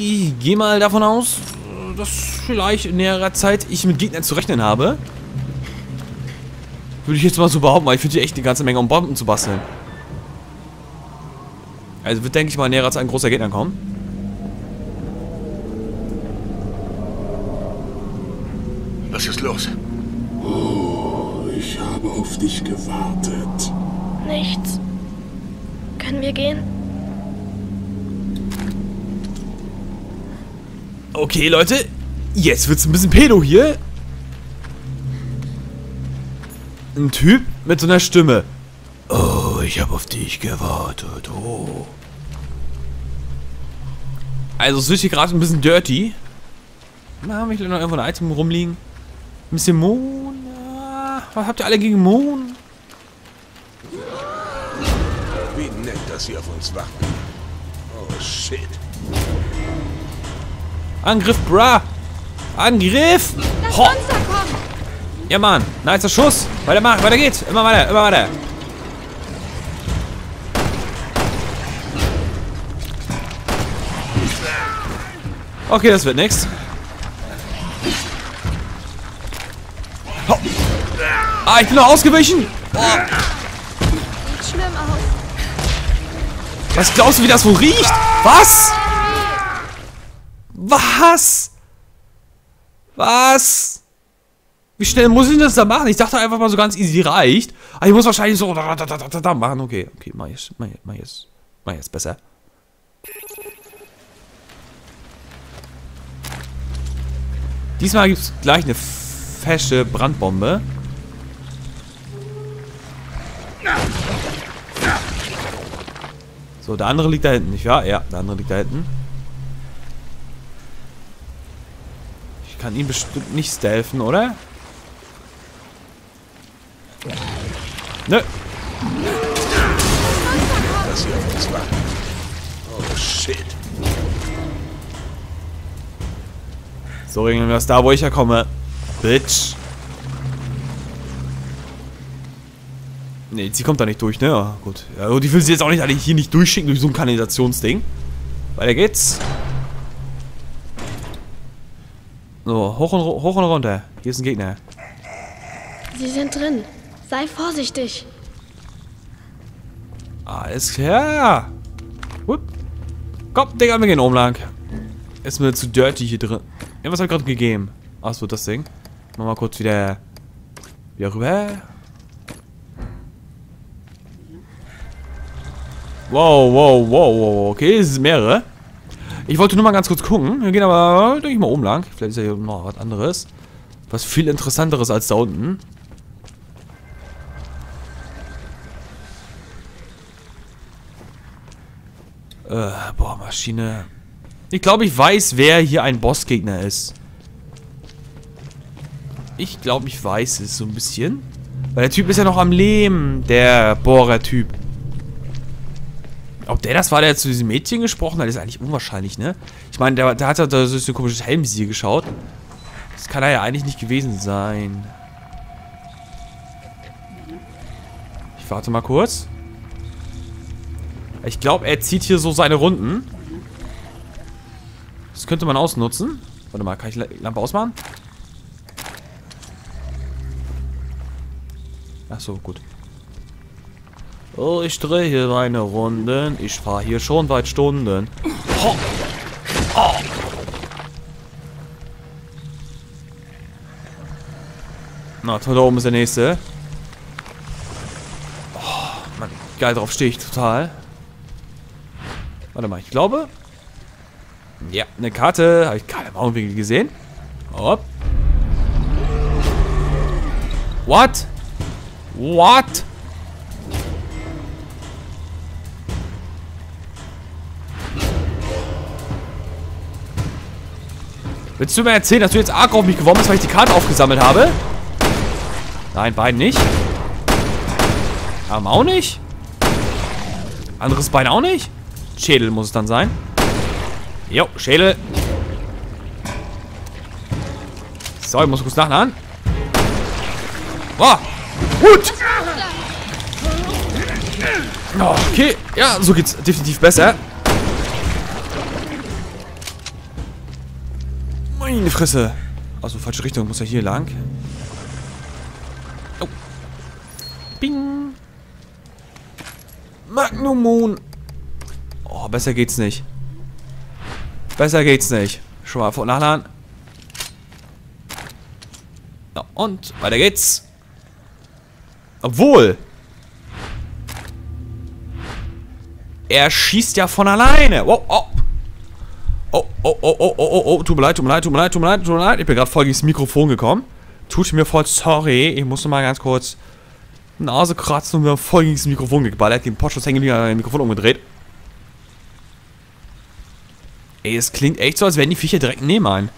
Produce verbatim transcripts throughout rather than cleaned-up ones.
Ich gehe mal davon aus, dass vielleicht in näherer Zeit ich mit Gegnern zu rechnen habe. Würde ich jetzt mal so behaupten, weil ich finde hier echt eine ganze Menge, um Bomben zu basteln. Also wird, denke ich mal, in näherer Zeit ein großer Gegner kommen. Was ist los? Oh, ich habe auf dich gewartet. Nichts. Können wir gehen? Okay, Leute. Jetzt wird's ein bisschen pedo hier. Ein Typ mit so einer Stimme. Oh, ich habe auf dich gewartet. Oh. Also es wird hier gerade ein bisschen dirty. Na, habe ich noch irgendwo ein Item rumliegen? Ein bisschen Moon. Was habt ihr alle gegen Moon? Wie nett, dass sie auf uns warten. Oh, shit. Angriff, bra! Angriff! Ho. Ja, Mann. Nicer Schuss. Weiter, mach. Weiter geht's. Immer weiter. Immer weiter. Okay, das wird nichts. Ah, ich bin noch ausgewichen. Oh. Sieht schlimm aus. Was glaubst du, wie das wohl riecht? Was? Was? Was? Wie schnell muss ich das da machen? Ich dachte einfach mal so ganz easy reicht. Aber ich muss wahrscheinlich so da, da, da, da, da machen. Okay, okay, mach jetzt, mach jetzt, mach jetzt, mach jetzt besser. Diesmal gibt es gleich eine fesche Brandbombe. So, der andere liegt da hinten, nicht wahr? Ja, der andere liegt da hinten. Ich kann ihn bestimmt nicht stealthen, oder? Nö. Das hier auf uns war. Oh, shit. So regeln wir das da, wo ich herkomme. Bitch. Nee, sie kommt da nicht durch, ne? Ja, gut. Also, die will sie jetzt auch nicht alle hier nicht durchschicken durch so ein Kanalisationsding. Weiter geht's. So, hoch und, hoch und runter. Hier ist ein Gegner. Sie sind drin. Sei vorsichtig. Alles klar. Hup. Komm, Digga, wir gehen oben lang. Ist mir zu dirty hier drin. Ja, was hab ich gerade gegeben? Achso, das Ding. Mach mal kurz wieder, wieder rüber. Wow, wow, wow, wow. Okay, es sind mehrere. Ich wollte nur mal ganz kurz gucken. Wir gehen aber, denke ich mal, oben lang. Vielleicht ist ja hier noch was anderes. Was viel interessanteres als da unten. Äh, boah, Maschine. Ich glaube, ich weiß, wer hier ein Bossgegner ist. Ich glaube, ich weiß es so ein bisschen. Weil der Typ ist ja noch am Leben. Der Bohrer-Typ. Ob der das war, der zu diesem Mädchen gesprochen hat, ist eigentlich unwahrscheinlich, ne? Ich meine, der, der hat ja da so ein komisches Helmvisier geschaut. Das kann er ja eigentlich nicht gewesen sein. Ich warte mal kurz. Ich glaube, er zieht hier so seine Runden. Das könnte man ausnutzen. Warte mal, kann ich die Lampe ausmachen? Ach so, gut. Oh, ich drehe hier meine Runden. Ich fahre hier schon weit Stunden. Ho. Oh. Na, toll, da oben ist der nächste. Oh, Mann, geil, drauf stehe ich total. Warte mal, ich glaube. Ja, eine Karte. Habe ich gerade im Augenblick gesehen. Hopp. What? What? Willst du mir erzählen, dass du jetzt arg auf mich geworfen bist, weil ich die Karte aufgesammelt habe? Nein, Bein nicht. Arm auch nicht. Anderes Bein auch nicht. Schädel muss es dann sein. Jo, Schädel. So, ich muss kurz nachladen. Boah. Gut. Okay. Ja, so geht's definitiv besser. Meine Fresse! Achso, falsche Richtung. Muss ja hier lang. Oh. Bing! Magnum Moon! Oh, besser geht's nicht. Besser geht's nicht. Schon mal vor und nachladen. Na und, weiter geht's. Obwohl. Er schießt ja von alleine. Wow, oh. Oh, oh, oh, oh, oh, oh, tut mir leid, tut mir leid, tut mir leid, tut mir leid, tut mir leid. Ich bin gerade voll gegen das Mikrofon gekommen. Tut mir voll sorry. Ich musste mal ganz kurz Nase kratzen und mir voll gegen das Mikrofon geballert. Den Potschuss hängen wieder an dem Mikrofon umgedreht. Ey, es klingt echt so, als wären die Viecher direkt neben ein.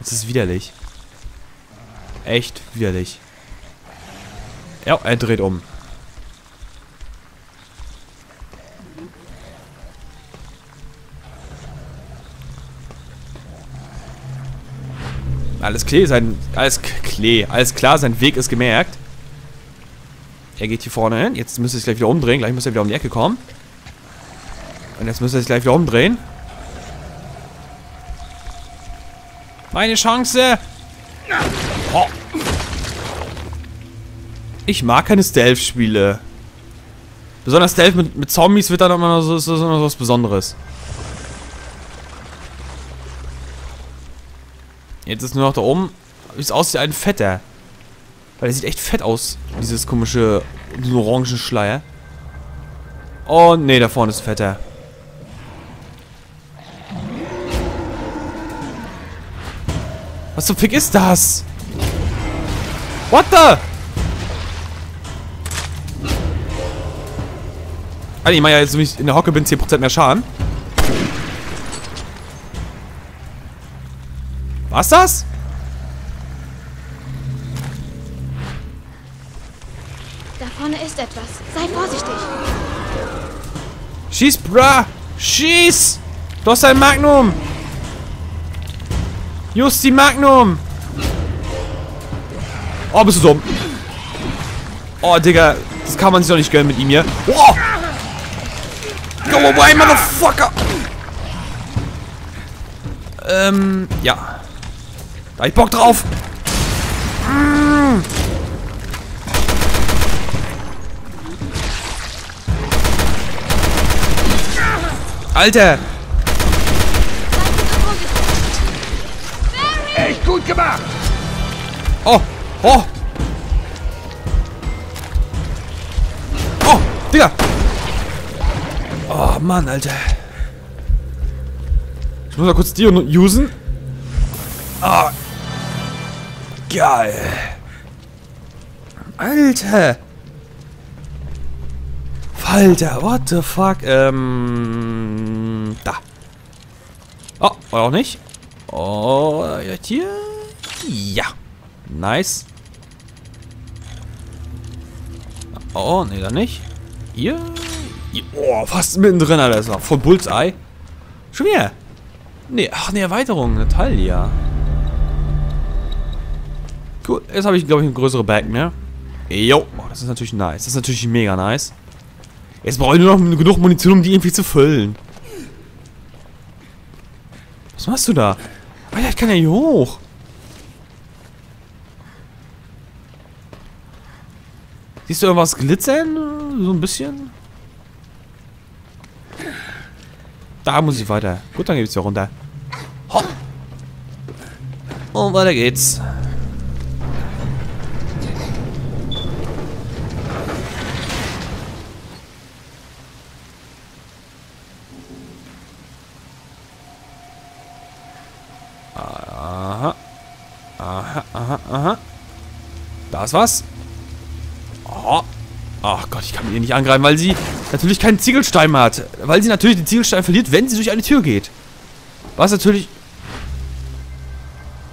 Das ist widerlich. Echt widerlich. Ja, er dreht um. Alles klar, sein, alles klar, alles klar, sein Weg ist gemerkt. Er geht hier vorne hin. Jetzt müsste er sich gleich wieder umdrehen. Gleich muss er wieder um die Ecke kommen. Und jetzt müsste er sich gleich wieder umdrehen. Meine Chance! Oh. Ich mag keine Stealth-Spiele. Besonders Stealth mit, mit Zombies wird dann immer so, so, so was Besonderes. Jetzt ist nur noch da oben, wie es aussieht, ein Fetter. Weil der sieht echt fett aus, dieses komische, diesen orangen Schleier. Oh, nee, da vorne ist ein Fetter. Was zum Fick ist das? What the? Alter, ich meine ja jetzt, wenn ich in der Hocke bin, zehn Prozent mehr Schaden. Was das? Da vorne ist etwas. Sei vorsichtig. Schieß, bra! Schieß! Du hast ein Magnum! Justi Magnum! Oh, bist du dumm. Oh, Digga. Das kann man sich doch nicht gönnen mit ihm hier. Oh! Komm vorbei, Motherfucker! Ähm, ja. Da hab ich Bock drauf! Mm. Alter! Echt gut gemacht! Oh! Oh! Oh! Digga! Oh Mann, Alter! Ich muss mal kurz die usen. Ah! Geil. Alter. Falter, what the fuck? Ähm. Da. Oh, oder auch nicht. Oh, hier. Ja. Nice. Oh, nee, da nicht. Hier. hier. Oh, fast mittendrin, Alter. Das war voll Bullseye. Schon wieder. Nee, ach, eine Erweiterung. Natalia. Gut, jetzt habe ich, glaube ich, eine größere Bag mehr. Jo, oh, das ist natürlich nice. Das ist natürlich mega nice. Jetzt brauche ich nur noch genug Munition, um die irgendwie zu füllen. Was machst du da? Alter, ich kann ja hier hoch. Siehst du irgendwas glitzern? So ein bisschen? Da muss ich weiter. Gut, dann geht's hier runter. Hopp. Und weiter geht's. Da ist was. Oh. Ach Gott, ich kann mit ihr nicht angreifen, weil sie natürlich keinen Ziegelstein mehr hat. Weil sie natürlich den Ziegelstein verliert, wenn sie durch eine Tür geht. Was natürlich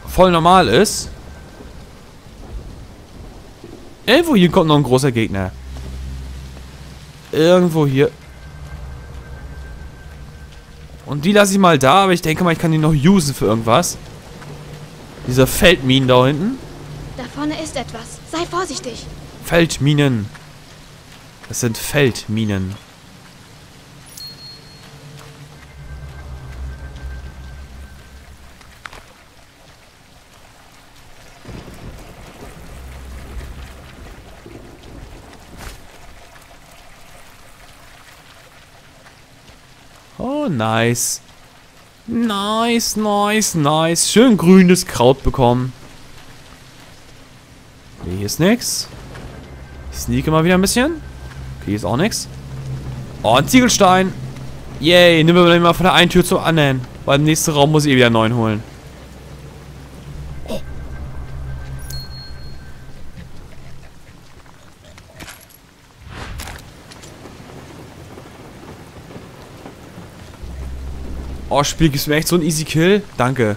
voll normal ist. Irgendwo hier kommt noch ein großer Gegner. Irgendwo hier. Und die lasse ich mal da, aber ich denke mal, ich kann die noch usen für irgendwas. Dieser Feldminen da hinten. Da vorne ist etwas. Sei vorsichtig. Feldminen. Das sind Feldminen. Oh, nice. Nice, nice, nice. Schön grünes Kraut bekommen. Okay, hier ist nix. Ich sneake mal wieder ein bisschen. Okay, hier ist auch nix. Oh, ein Ziegelstein. Yay, nehmen wir mal von der einen Tür zur anderen. Weil im nächsten Raum muss ich eh wieder einen neuen holen. Oh. Oh, Spiel, gibst mir echt so einen easy Kill? Danke.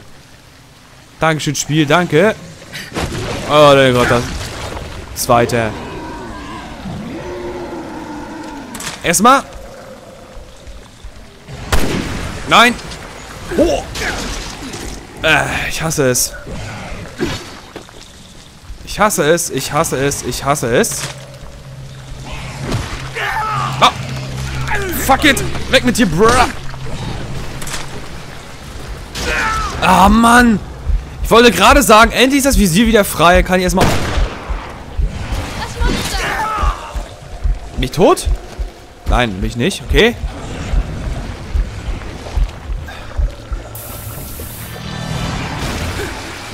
Dankeschön, Spiel, danke. Oh, mein Gott, das. Zweiter. Erstmal. Nein. Oh. Äh, ich hasse es. Ich hasse es, ich hasse es, ich hasse es. Ah. Fuck it. Weg mit dir, bruh. Ah, Mann. Ich wollte gerade sagen, endlich ist das Visier wieder frei. Kann ich erstmal... Bin ich tot? Nein, bin ich nicht. Okay.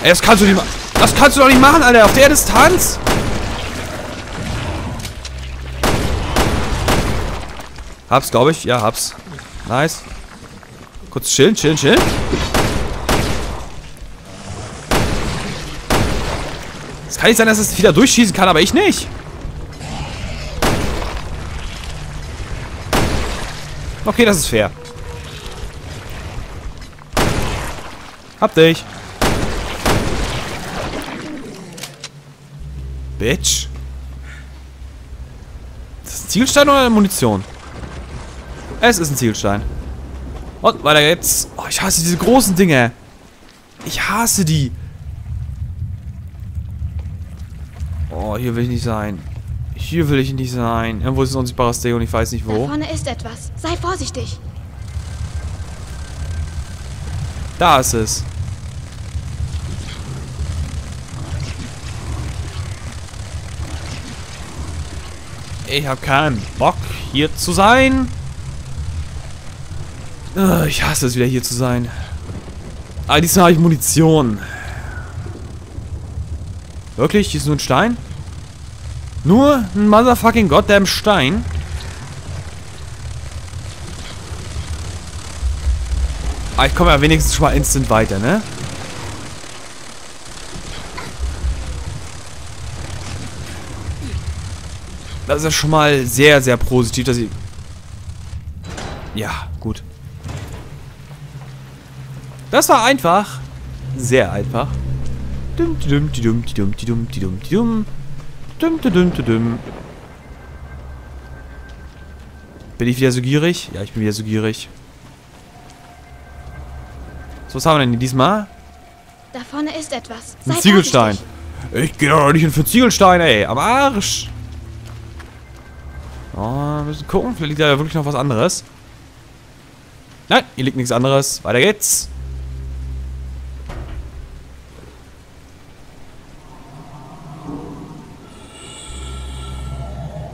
Ey, das kannst du nicht machen. Das kannst du doch nicht machen, Alter. Auf der Distanz. Hab's, glaube ich. Ja, hab's. Nice. Kurz chillen, chillen, chillen. Es kann nicht sein, dass es wieder durchschießen kann, aber ich nicht. Okay, das ist fair. Hab dich. Bitch. Ist das ein Ziegelstein oder eine Munition? Es ist ein Ziegelstein. Und weiter geht's. Oh, ich hasse diese großen Dinger. Ich hasse die. Oh, hier will ich nicht sein. Hier will ich nicht sein. Irgendwo ist ein unsichtbares Ding und ich weiß nicht wo. Da vorne ist etwas. Sei vorsichtig. Da ist es. Ich hab keinen Bock, hier zu sein. Ich hasse es, wieder hier zu sein. Aber diesmal habe ich Munition. Wirklich? Hier ist nur ein Stein? Nur ein motherfucking goddamn Stein. Ah, ich komme ja wenigstens schon mal instant weiter, ne? Das ist ja schon mal sehr, sehr positiv, dass ich... Ja, gut. Das war einfach. Sehr einfach. Dum, dum, dum, dum, dum, dum, dum. Dum, dum, dum, dum. Bin ich wieder so gierig? Ja, ich bin wieder so gierig. So, was haben wir denn diesmal? Da vorne ist etwas. Ein Ziegelstein. Ich gehe doch nicht hin für Ziegelstein, ey. Am Arsch. Oh, wir müssen gucken. Vielleicht liegt da wirklich noch was anderes. Nein, hier liegt nichts anderes. Weiter geht's.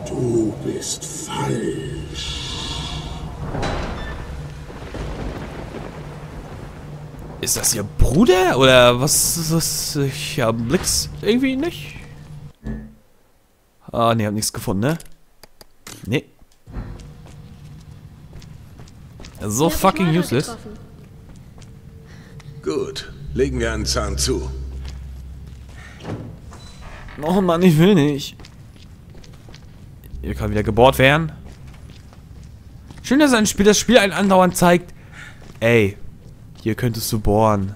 Du bist falsch. Ist das ihr Bruder? Oder was ist das? Ich hab einen Blitz irgendwie nicht. Ah, ne, hab nichts gefunden, ne? Ne. So fucking useless. Gut, legen wir einen Zahn zu. Oh Mann, ich will nicht. Hier kann wieder gebohrt werden. Schön, dass ein Spiel, das Spiel einen andauernd zeigt. Ey, hier könntest du bohren.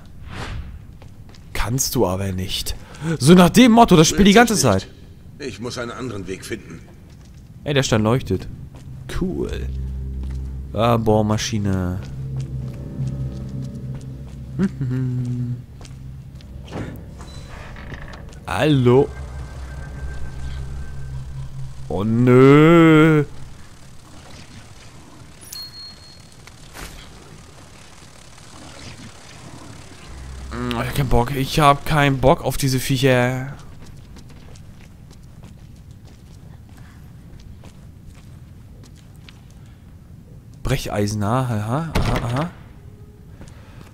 Kannst du aber nicht. So nach dem Motto, das Spiel die ganze Zeit. Ich muss einen anderen Weg finden. Ey, der Stein leuchtet. Cool. Ah, Bohrmaschine. Hallo. Oh nö. Ich hab keinen Bock. Ich hab keinen Bock auf diese Viecher. Brecheisen. Aha, aha, aha.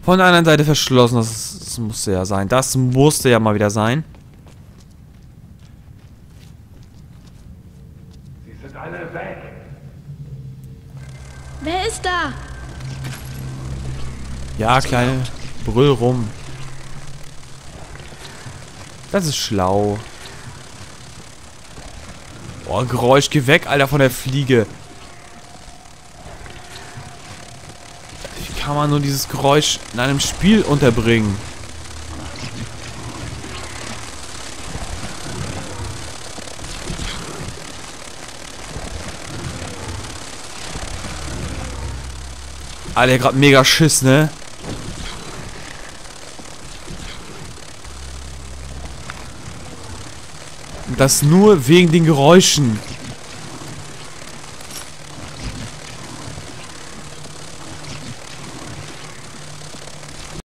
Von der anderen Seite verschlossen. Das, das musste ja sein. Das musste ja mal wieder sein. Sie sind alle weg. Wer ist da? Ja, kleine Brüll rum. Das ist schlau. Oh, Geräusch, geh weg, Alter, von der Fliege. Wie kann man nur dieses Geräusch in einem Spiel unterbringen? Alter, gerade mega Schiss, ne? Das nur wegen den Geräuschen.